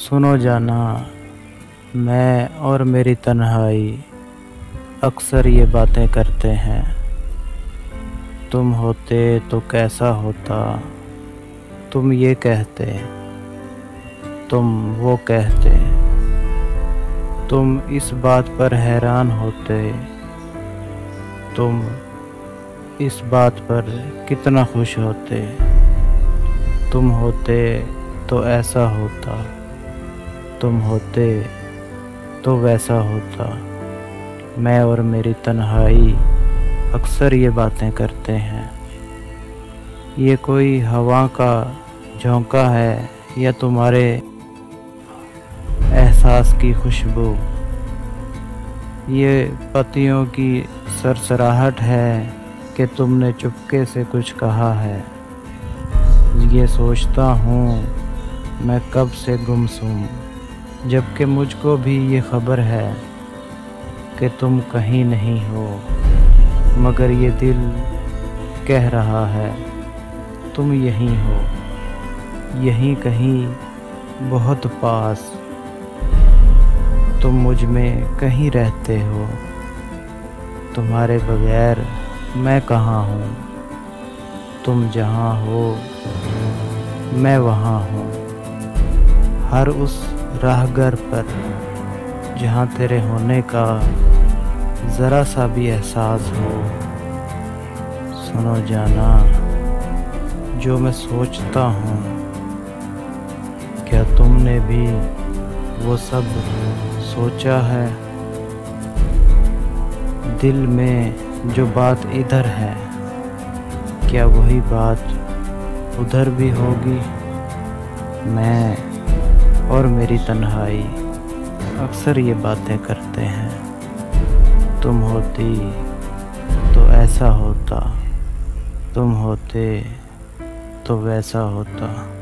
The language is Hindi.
सुनो जाना, मैं और मेरी तन्हाई अक्सर ये बातें करते हैं। तुम होते तो कैसा होता, तुम ये कहते, तुम वो कहते, तुम इस बात पर हैरान होते, तुम इस बात पर कितना खुश होते। तुम होते तो ऐसा होता, तुम होते तो वैसा होता। मैं और मेरी तन्हाई अक्सर ये बातें करते हैं। ये कोई हवा का झोंका है या तुम्हारे एहसास की खुशबू, ये पत्तियों की सरसराहट है कि तुमने चुपके से कुछ कहा है। ये सोचता हूँ मैं कब से गुमसुम, जबकि मुझको भी ये खबर है कि तुम कहीं नहीं हो, मगर ये दिल कह रहा है तुम यहीं हो, यहीं कहीं बहुत पास। तुम मुझ में कहीं रहते हो, तुम्हारे बगैर मैं कहाँ हूँ। तुम जहाँ हो मैं वहाँ हूँ, हर उस राहगर पर जहाँ तेरे होने का ज़रा सा भी एहसास हो। सुनो जाना, जो मैं सोचता हूँ, क्या तुमने भी वो सब सोचा है? दिल में जो बात इधर है, क्या वही बात उधर भी होगी? मैं और मेरी तन्हाई अक्सर ये बातें करते हैं। तुम होती तो ऐसा होता, तुम होते तो वैसा होता।